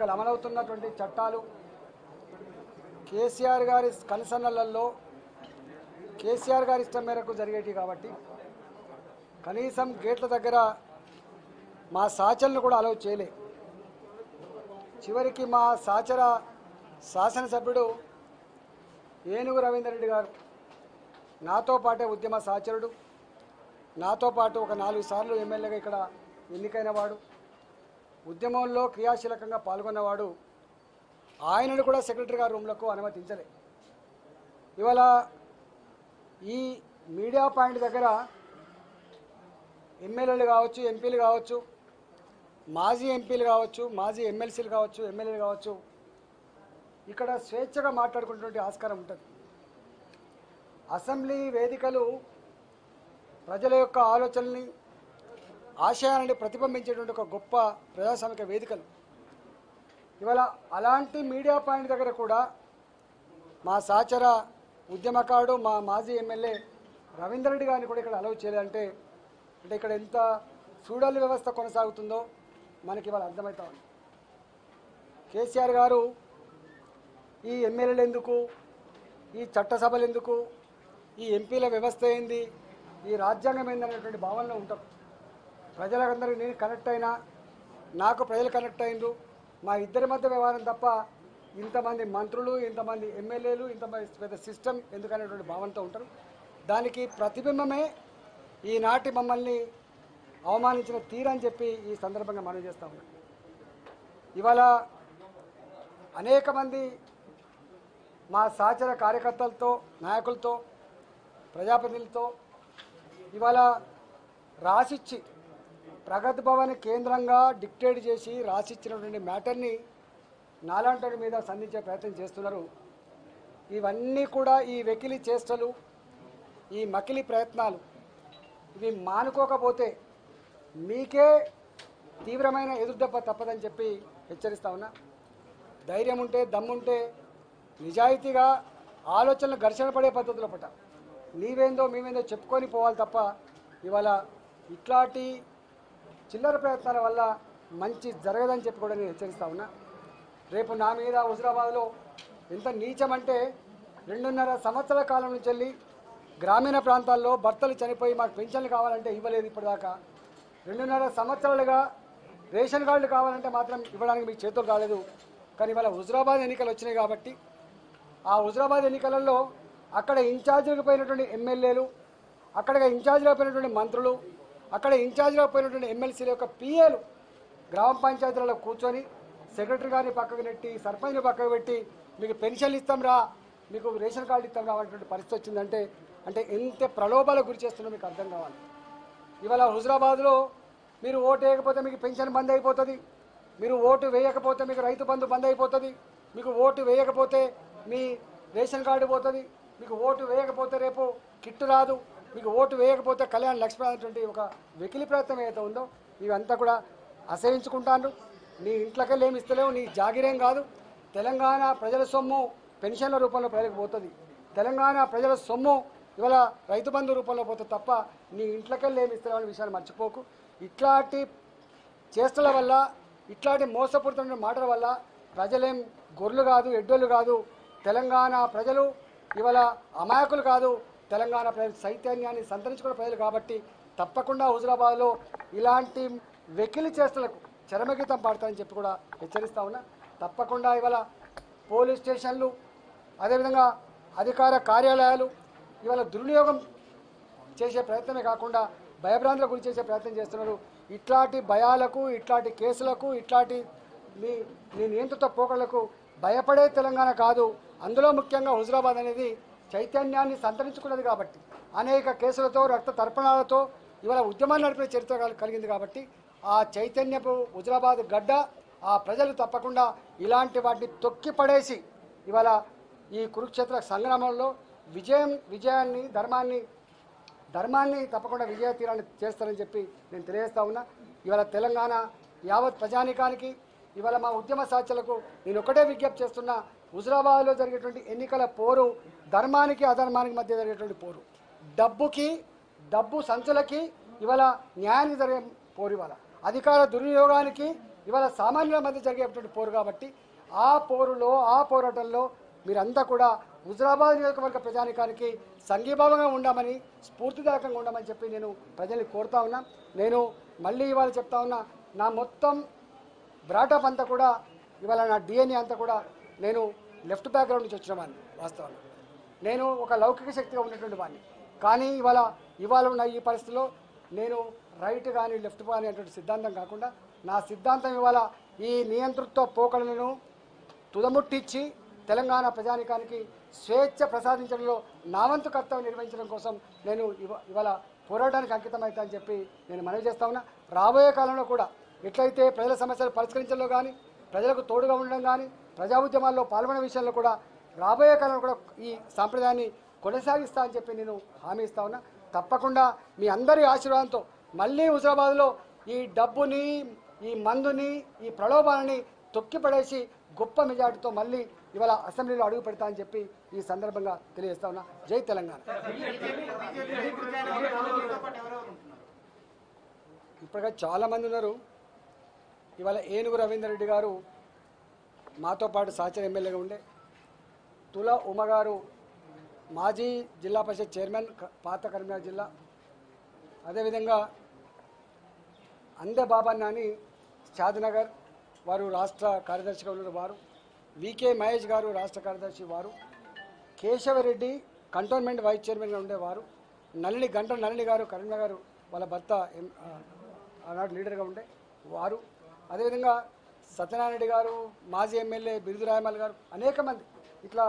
ఇక్కడ అమలవుతున్నటువంటి చట్టాలు కేసీఆర్ గారి కన్సర్న్లలో కేసీఆర్ గారి ఇష్టం మేరకు జరిగేటి కాబట్టి కనీసం గేట్ల దగ్గర మా సాచలను కూడా అలౌ చేయలే. చివరికి మా సాచర శాసనసభ్యుడు ఏనుగు రవీందర్ రెడ్డి గారు నాతో పాటే ఉద్యమ సాచరుడు, నాతో పాటు ఒక 4 సార్లు ఎమ్మెల్యేగా ఇక్కడ ఎన్నికైన వాడు, ఉద్యమంలో క్రియాశీలకంగా పాల్గొన్నవాడు, ఆయనను కూడా సెక్రటరీ గారి రూమ్లకు అనుమతించలే. ఇవాళ ఈ మీడియా పాయింట్ దగ్గర ఎమ్మెల్యేలు కావచ్చు, ఎంపీలు కావచ్చు, మాజీ ఎంపీలు కావచ్చు, మాజీ ఎమ్మెల్సీలు కావచ్చు, ఎమ్మెల్యేలు కావచ్చు, ఇక్కడ స్వేచ్ఛగా మాట్లాడుకునేటువంటి ఆస్కారం ఉంటుంది. అసెంబ్లీ వేదికలు ప్రజల యొక్క ఆలోచనల్ని, ఆశయాలను ప్రతిబింబించేటువంటి ఒక గొప్ప ప్రజాస్వామిక వేదికలు. ఇవాళ అలాంటి మీడియా పాయింట్ దగ్గర కూడా మా సహచర ఉద్యమకారుడు, మా మాజీ ఎమ్మెల్యే రవీందర్ రెడ్డి గారిని కూడా ఇక్కడ అలౌ చేయాలంటే ఇక్కడ ఎంత ఫ్యూడల్ వ్యవస్థ కొనసాగుతుందో మనకి ఇవాళ అర్థమవుతా ఉంది. కేసీఆర్ గారు ఈ ఎమ్మెల్యేలు ఎందుకు, ఈ చట్టసభలు ఎందుకు, ఈ ఎంపీల వ్యవస్థ ఏంది, ఈ రాజ్యాంగం ఏందనేటువంటి భావనలో ఉంటాం. ప్రజలందరికీ నేను కనెక్ట్ అయినా, నాకు ప్రజలు కనెక్ట్ అయినరు, మా ఇద్దరి మధ్య వ్యవహారం తప్ప ఇంతమంది మంత్రులు, ఇంతమంది ఎమ్మెల్యేలు, ఇంతమంది పెద్ద సిస్టమ్ ఎందుకనేటువంటి భావనతో ఉంటారు. దానికి ప్రతిబింబమే ఈనాటి మమ్మల్ని అవమానించిన తీరని చెప్పి ఈ సందర్భంగా మనం చేస్తూ ఉన్నాం. ఇవాళ అనేక మంది మా సహచర కార్యకర్తలతో, నాయకులతో, ప్రజాప్రతినిధులతో ఇవాళ రాసిచ్చి ప్రగతి భవన్ కేంద్రంగా డిక్టేట్ చేసి రాసిచ్చినటువంటి మ్యాటర్ని నాలాంటి మీద సంధించే ప్రయత్నం చేస్తున్నారు. ఇవన్నీ కూడా ఈ వెకిలి చేష్టలు, ఈ మకిలి ప్రయత్నాలు ఇవి మానుకోకపోతే మీకే తీవ్రమైన ఎదురుదెబ్బ తప్పదని చెప్పి హెచ్చరిస్తా ఉన్నా. ధైర్యం ఉంటే, దమ్ముంటే, నిజాయితీగా ఆలోచనలు ఘర్షణ పడే పద్ధతిలో పట్ట నీవేందో మేమేందో చెప్పుకొని పోవాలి తప్ప ఇవాళ ఇట్లాంటి చిల్లర ప్రయత్నాల వల్ల మంచి జరగదని చెప్పి కూడా నేను హెచ్చరిస్తా ఉన్నా. రేపు నా మీద హుజురాబాద్లో ఎంత నీచమంటే 2.5 సంవత్సరాల కాలం నుంచి వెళ్ళి గ్రామీణ ప్రాంతాల్లో భర్తలు చనిపోయి మాకు పెన్షన్లు కావాలంటే ఇవ్వలేదు ఇప్పటిదాకా. 2.5 సంవత్సరాలుగా రేషన్ కార్డులు కావాలంటే మాత్రం ఇవ్వడానికి మీకు చేతులు రాలేదు. కానీ ఇవాళ హుజురాబాద్ ఎన్నికలు వచ్చినాయి కాబట్టి ఆ హుజురాబాద్ ఎన్నికలలో అక్కడ ఇన్ఛార్జీలకు పోయినటువంటి ఎమ్మెల్యేలు, అక్కడ ఇన్ఛార్జీలకు పోయినటువంటి మంత్రులు, అక్కడ ఇన్ఛార్జీలకు పోయినటువంటి ఎమ్మెల్సీల యొక్క పిఏలు గ్రామ పంచాయతీలలో కూర్చొని సెక్రటరీ గారిని పక్కకు నెట్టి, సర్పంచ్ని పక్కకు పెట్టి మీకు పెన్షన్లు ఇస్తాం రా, మీకు రేషన్ కార్డు ఇస్తాం రా అనేటువంటి పరిస్థితి వచ్చిందంటే అంటే ఎంత ప్రలోభాలకు గురి చేస్తున్నా మీకు అర్థం కావాలి. ఇవాళ హుజురాబాద్లో మీరు ఓటు వేయకపోతే మీకు పెన్షన్ బంద్ అయిపోతుంది, మీరు ఓటు వేయకపోతే మీకు రైతు బంధు బంద్ అయిపోతుంది, మీకు ఓటు వేయకపోతే మీ రేషన్ కార్డు పోతుంది, మీకు ఓటు వేయకపోతే రేపు కిట్టు రాదు, మీకు ఓటు వేయకపోతే కళ్యాణ లక్ష్మి అనేటువంటి ఒక వెకిలి ప్రయత్నం ఏదైతే ఉందో ఇవంతా కూడా అసహించుకుంటాను. నీ ఇంట్లోకెళ్ళి ఏమి ఇస్తలేవు, నీ జాగిరేం కాదు. తెలంగాణ ప్రజల సొమ్ము పెన్షన్ల రూపంలో ప్రజలకు పోతుంది, తెలంగాణ ప్రజల సొమ్ము ఇవాళ రైతు బంధు రూపంలో పోతే తప్ప నీ ఇంట్లోకెళ్ళి ఏమి ఇస్తలేవు అనే విషయాన్ని మర్చిపోకు. ఇట్లాంటి చేష్టల వల్ల, ఇట్లాంటి మోసపూరితమైన మాటల వల్ల ప్రజలేం గొర్రెలు కాదు, ఎడ్డోళ్ళు కాదు, తెలంగాణ ప్రజలు ఇవాళ అమాయకులు కాదు, తెలంగాణ ప్రజలు చైతన్యాన్ని సంతరించుకున్న ప్రజలు కాబట్టి తప్పకుండా హుజురాబాద్లో ఇలాంటి వెకిలి చేష్టలకు చరమగీతం పాడతారని చెప్పి కూడా హెచ్చరిస్తా ఉన్నా. తప్పకుండా ఇవాళ పోలీస్ స్టేషన్లు, అదేవిధంగా అధికార కార్యాలయాలు ఇవాళ దుర్వినియోగం చేసే ప్రయత్నమే కాకుండా భయభ్రాంతుల గురి చేసే ప్రయత్నం చేస్తున్నారు. ఇట్లాంటి భయాలకు, ఇట్లాంటి కేసులకు, ఇట్లాంటి మీ నియంత్రిత పోకళ్లకు భయపడే తెలంగాణ కాదు. అందులో ముఖ్యంగా హుజురాబాద్ అనేది చైతన్యాన్ని సంతరించుకున్నది కాబట్టి, అనేక కేసులతో, రక్త తర్పణాలతో ఇవాళ ఉద్యమాన్ని నడిపిన చరిత్ర కలిగింది కాబట్టి ఆ చైతన్యపు హుజురాబాద్ గడ్డ ఆ ప్రజలు తప్పకుండా ఇలాంటి వాటిని తొక్కి పడేసి ఇవాళ ఈ కురుక్షేత్ర సంగ్రామంలో విజయాన్ని, ధర్మాన్ని తప్పకుండా విజయ తీరాన్ని చేస్తానని చెప్పి నేను తెలియజేస్తా ఉన్నా. ఇవాళ తెలంగాణ యావత్ ప్రజానీకానికి, ఇవాళ మా ఉద్యమ సాధ్యులకు నేను ఒకటే విజ్ఞప్తి చేస్తున్నా. హుజురాబాద్లో జరిగేటువంటి ఎన్నికల పోరు ధర్మానికి అధర్మానికి మధ్య జరిగేటువంటి పోరు, డబ్బు సంచులకి ఇవాళ న్యాయానికి జరిగే పోరు, ఇవాళ అధికార దుర్వినియోగానికి, ఇవాల సామాన్యుల మధ్య జరిగేటువంటి పోరు కాబట్టి ఆ పోరులో ఆ పోరాటంలో మీరంతా కూడా హుజూరాబాద్ నియోజకవర్గ ప్రజానికానికి సంఘీభావంగా ఉండమని స్ఫూర్తిదాయకంగా ఉండమని చెప్పి నేను ప్రజల్ని కోరుతా ఉన్నా. నేను మళ్ళీ ఇవాళ చెప్తా ఉన్నా, నా మొత్తం బ్రాటప్ అంతా కూడా ఇవాళ నా DNA అంతా కూడా నేను లెఫ్ట్ బ్యాక్గ్రౌండ్ నుంచి వచ్చిన వాడిని. వాస్తవానికి నేను ఒక లౌకిక శక్తిగా ఉన్నటువంటి వాడిని. కానీ ఇవాళ ఉన్న ఈ పరిస్థితిలో నేను రైట్ కానీ లెఫ్ట్ కానీ అనేటువంటి సిద్ధాంతం కాకుండా నా సిద్ధాంతం ఇవాళ ఈ నియంతృత్వ పోకడలను తుదముట్టించి తెలంగాణ ప్రజానికానికి స్వేచ్ఛ ప్రసాదించడంలో నా వంతు కర్తవ్యం నిర్వహించడం కోసం నేను ఇవాళ పోరాటానికి అంకితమవుతా అని చెప్పి నేను మనవి చేస్తా ఉన్నా. రాబోయే కాలంలో కూడా ఎట్లయితే ప్రజల సమస్యలు పరిష్కరించడంలో కానీ ప్రజలకు తోడుగా ఉండడం కానీ ప్రజా ఉద్యమాల్లో పాల్గొనే విషయంలో కూడా రాబోయే కాలంలో కూడా ఈ సాంప్రదాయాన్ని కొనసాగిస్తా అని చెప్పి నేను హామీ ఇస్తా ఉన్నా. తప్పకుండా మీ అందరి ఆశీర్వాదంతో మళ్ళీ హుజూరాబాద్లో ఈ డబ్బుని, ఈ మందుని, ఈ ప్రలోభాలని తొక్కిపడేసి గొప్ప మెజార్టీతో మళ్ళీ ఇవాళ అసెంబ్లీలో అడుగు పెడతా అని చెప్పి ఈ సందర్భంగా తెలియజేస్తా ఉన్నా. జై తెలంగాణ. ఇప్పటికే చాలామంది ఉన్నారు. ఇవాళ ఏనుగు రవీందర్ రెడ్డి గారు మాతో పాటు సహచర ఎమ్మెల్యేగా ఉండే, తుల ఉమ గారు మాజీ జిల్లా పరిషత్ చైర్మన్ పాత కరీంనగర్ జిల్లా, అదేవిధంగా అందే బాబా నాని షాద్నగర్ వారు రాష్ట్ర కార్యదర్శిగా ఉన్న వారు, వికే మహేష్ గారు రాష్ట్ర కార్యదర్శి వారు, కేశవరెడ్డి కంటోన్మెంట్ వైస్ చైర్మన్గా ఉండేవారు, నళిని గంట నళిని గారు కరీంనగర్ వాళ్ళ భర్త ఆనాడు లీడర్గా ఉండే వారు, అదేవిధంగా సత్యనారాయణ రెడ్డి గారు మాజీ ఎమ్మెల్యే బిరుదు రాయమల్ గారు, అనేక మంది ఇట్లా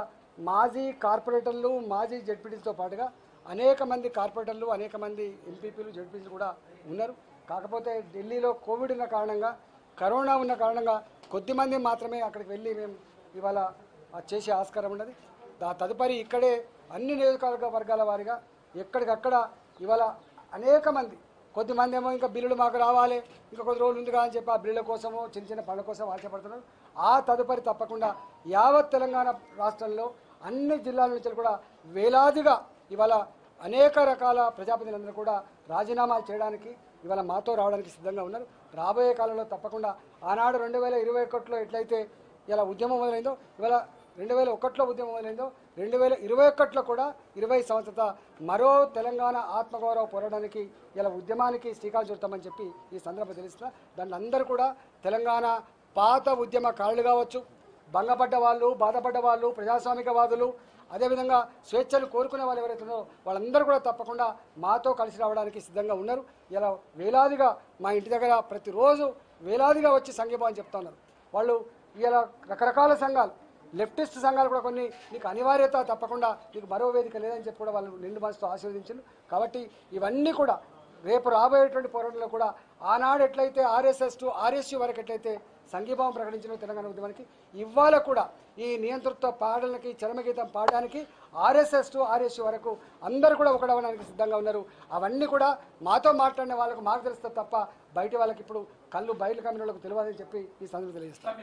మాజీ కార్పొరేటర్లు మాజీ జెడ్పీటీలతో పాటుగా అనేక మంది కార్పొరేటర్లు అనేక మంది ఎంపీపీలు జెడ్పీలు కూడా ఉన్నారు. కాకపోతే ఢిల్లీలో కోవిడ్ ఉన్న కారణంగా, కరోనా ఉన్న కారణంగా కొద్దిమంది మాత్రమే అక్కడికి వెళ్ళి మేము ఇవాళ చేసే ఆస్కారం ఉన్నది. తదుపరి ఇక్కడే అన్ని నియోజకవర్గ వర్గాల వారిగా ఎక్కడికక్కడ ఇవాళ అనేక మంది, కొద్దిమంది ఏమో ఇంకా బిల్లులు మాకు రావాలి, ఇంకా కొద్ది రోజులు ఉందిగా అని చెప్పి ఆ బిల్లుల కోసమో చిన్న చిన్న పనుల కోసం ఆశపడుతున్నారు. ఆ తదుపరి తప్పకుండా యావత్ తెలంగాణ రాష్ట్రంలో అన్ని జిల్లాల నుంచి కూడా వేలాదిగా ఇవాళ అనేక రకాల ప్రజాప్రతినిధులందరూ కూడా రాజీనామాలు చేయడానికి ఇవాళ మాతో రావడానికి సిద్ధంగా ఉన్నారు. రాబోయే కాలంలో తప్పకుండా ఆనాడు 2021లో ఎట్లయితే ఇలా ఉద్యమం మొదలైందో, ఇవాళ 2001లో ఉద్యమం మొదలైందో 2021లో కూడా 20 సంవత్సరాల మరో తెలంగాణ ఆత్మగౌరవ పోరాటానికి ఇలా ఉద్యమానికి శ్రీకారం చుడతామని చెప్పి ఈ సందర్భం తెలుస్తున్నా. దాన్ని అందరూ కూడా తెలంగాణ పాత ఉద్యమకారులు కావచ్చు, భంగపడ్డ వాళ్ళు, బాధపడ్డ వాళ్ళు, ప్రజాస్వామికవాదులు, అదేవిధంగా స్వేచ్ఛలు కోరుకునే వాళ్ళు ఎవరైతున్నారో వాళ్ళందరూ కూడా తప్పకుండా మాతో కలిసి రావడానికి సిద్ధంగా ఉన్నారు. ఇలా వేలాదిగా మా ఇంటి దగ్గర ప్రతిరోజు వేలాదిగా వచ్చి సంఘీభావం చెప్తా ఉన్నారు వాళ్ళు. ఇలా రకరకాల సంఘాలు, లెఫ్టిస్ట్ సంఘాలు కూడా కొన్ని నీకు అనివార్యత, తప్పకుండా నీకు మరో వేదిక లేదని చెప్పి కూడా వాళ్ళు నిండు మనసుతో ఆశీర్వదించారు. కాబట్టి ఇవన్నీ కూడా రేపు రాబోయేటువంటి పోరాటంలో కూడా ఆనాడు ఎట్లయితే RSS to RSU వరకు ఎట్లయితే సంఘీభావం ప్రకటించిన తెలంగాణ ఉద్యమానికి, ఇవాళ కూడా ఈ నియంతృత్వ పాటలకి చరమగీతం పాడడానికి RSS to RSU వరకు అందరూ కూడా ఒకడవడానికి సిద్ధంగా ఉన్నారు. అవన్నీ కూడా మాతో మాట్లాడిన వాళ్ళకు మాకు తెలుస్తుంది తప్ప బయట వాళ్ళకి ఇప్పుడు కళ్ళు బయలు కమ్మిన వాళ్ళకు తెలియదని చెప్పి ఈ సందర్భం తెలియజేస్తాను.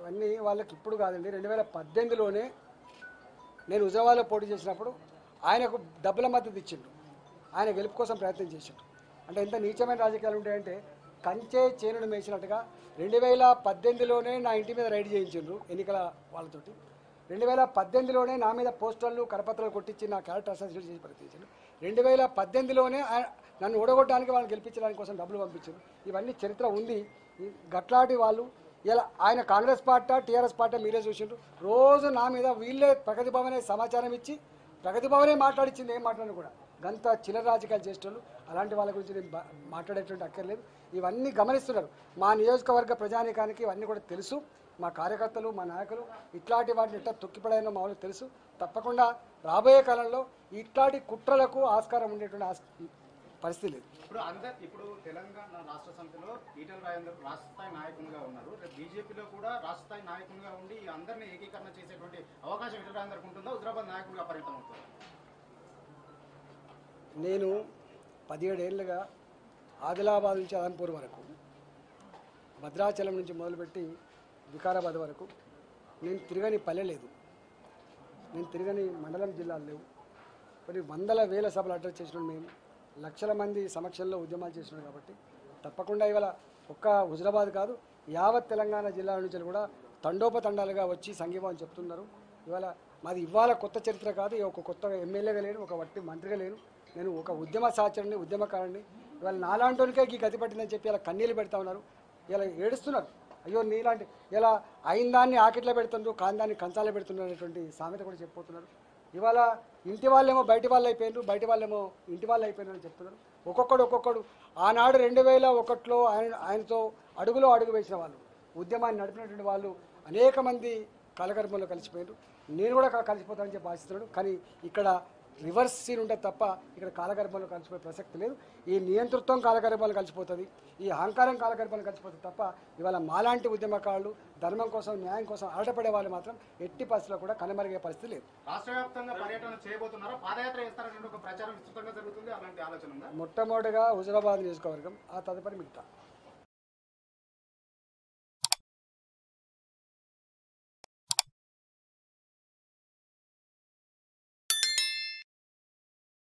ఇవన్నీ వాళ్ళకి ఇప్పుడు కాదండి, 2018లోనే నేను హుజూరాబాద్లో పోటీ చేసినప్పుడు ఆయనకు డబ్బుల మద్దతు ఇచ్చిండు, ఆయన గెలుపు కోసం ప్రయత్నం చేసిండు. అంటే ఎంత నీచమైన రాజకీయాలు ఉంటాయంటే కంచే చేనును మేసినట్టుగా 2018లోనే నా ఇంటి మీద రైడ్ చేయించిండ్రు ఎన్నికల వాళ్ళతోటి, 2018లోనే నా మీద పోస్టర్లు కరపత్రాలు కొట్టించి నా క్యారెక్టర్ అసోసియేట్ చేసి ప్రకటించారు, 2018లోనే నన్ను ఓడగొట్టడానికి వాళ్ళని గెలిపించడానికి కోసం డబ్బులు పంపించారు. ఇవన్నీ చరిత్ర ఉంది. గట్లాంటి వాళ్ళు ఇలా ఆయన కాంగ్రెస్ పార్టీ TRS పార్టీ మీరే చూసిండ్రు. రోజు నా మీద వీళ్ళే ప్రగతి భవనే సమాచారం ఇచ్చి ప్రగతి భవనే మాట్లాడిచ్చింది, ఏం మాట్లాడినా కూడా గంత చిల్లర రాజకీయాలు చేసేటోళ్ళు. అలాంటి వాళ్ళ గురించి నేను మాట్లాడేటువంటి అక్కర్లేదు. ఇవన్నీ గమనిస్తున్నారు. మా నియోజకవర్గ ప్రజానీకానికి ఇవన్నీ కూడా తెలుసు. మా కార్యకర్తలు, మా నాయకులు ఇట్లాంటి వాటిని ఎట్లా తొక్కిపడాయనో మా వాళ్ళకి తెలుసు. తప్పకుండా రాబోయే కాలంలో ఇట్లాంటి కుట్రలకు ఆస్కారం ఉండేటువంటి పరిస్థితి లేదు. ఇప్పుడు తెలంగాణ రాష్ట్ర సమితిలో ఈటెల రాజేందర్ రాష్ట్ర స్థాయి నాయకునిగా ఉన్నారు. బీజేపీలో కూడా రాష్ట్ర స్థాయి నాయకునిగా ఉండి అందరినీ ఏకీకరణ చేసేటువంటి అవకాశం ఈటెల రాజేందర్ ఉంటుందో హుజూరాబాద్ నాయకుడిగా పరిణతం అవుతుంది. నేను 17 ఏళ్ళుగా ఆదిలాబాద్ నుంచి అలంపూర్ వరకు, భద్రాచలం నుంచి మొదలుపెట్టి వికారాబాద్ వరకు నేను తిరగని పల్లె లేదు, నేను తిరగని మండలం జిల్లాలు లేవు. కొన్ని వందల వేల సభలు అటెండ్ చేసిన మేము లక్షల మంది సమక్షంలో ఉద్యమాలు చేస్తున్నారు కాబట్టి తప్పకుండా ఇవాల ఒక్క హుజూరాబాద్ కాదు యావత్ తెలంగాణ జిల్లాల నుంచి కూడా తండోపతండాలుగా వచ్చి సంఘీభావం చెప్తున్నారు. ఇవాళ మాది ఇవాళ కొత్త చరిత్ర కాదు, ఒక కొత్త ఎమ్మెల్యేగా లేను, ఒక వట్టి మంత్రిగా లేను, నేను ఒక ఉద్యమ సాచరణని ఉద్యమకారుని. ఇవాళ నాలాంటోనికే ఈ గతి పట్టిందని చెప్పి ఇలా కన్నీళ్ళు పెడతా ఉన్నారు, ఇలా ఏడుస్తున్నారు. అయ్యో నీలాంటి ఇలా అయిన దాన్ని ఆకిట్లో పెడుతున్నారు, కాందాన్ని కంచాలే పెడుతున్నారు అనేటువంటి సామెత కూడా చెప్పిపోతున్నారు. ఇవాళ ఇంటి వాళ్ళేమో బయటి వాళ్ళు అయిపోయినారు, బయటి వాళ్ళేమో ఇంటి వాళ్ళు అయిపోయినారని చెప్తున్నారు. ఒక్కొక్కడు ఒక్కొక్కడు ఆనాడు 2001లో ఆయనతో అడుగులో అడుగు వేసిన వాళ్ళు, ఉద్యమాన్ని నడిపినటువంటి వాళ్ళు అనేక మంది కలకర్మంలో కలిసిపోయారు. నేను కూడా కలిసిపోతానని చెప్పి ఆశిస్తున్నాను, కానీ ఇక్కడ రివర్స్ సీన్ ఉంటుంది తప్ప ఇక్కడ కాలగర్భంలో కలిసిపోయే ప్రసక్తి లేదు. ఈ నియంతృత్వం కాలగర్భాలు కలిసిపోతుంది, ఈ అహంకారం కాలగర్భాలు కలిసిపోతుంది తప్ప ఇవాళ మాలాంటి ఉద్యమకారులు ధర్మం కోసం న్యాయం కోసం ఆటపడే వాళ్ళు మాత్రం ఎట్టి పరిస్థితుల్లో కూడా కనుమరుగే పరిస్థితి లేదు. రాష్ట్ర వ్యాప్తంగా పర్యటన చేయబోతున్నారు, పాదయాత్ర చేస్తారని ఒక ప్రచారం విస్తృతంగా జరుగుతుంది, అలాంటి ఆలోచన ఉందా? మొట్టమొదటిగా హుజూరాబాద్ నియోజకవర్గం, ఆ తదుపరి మిగతా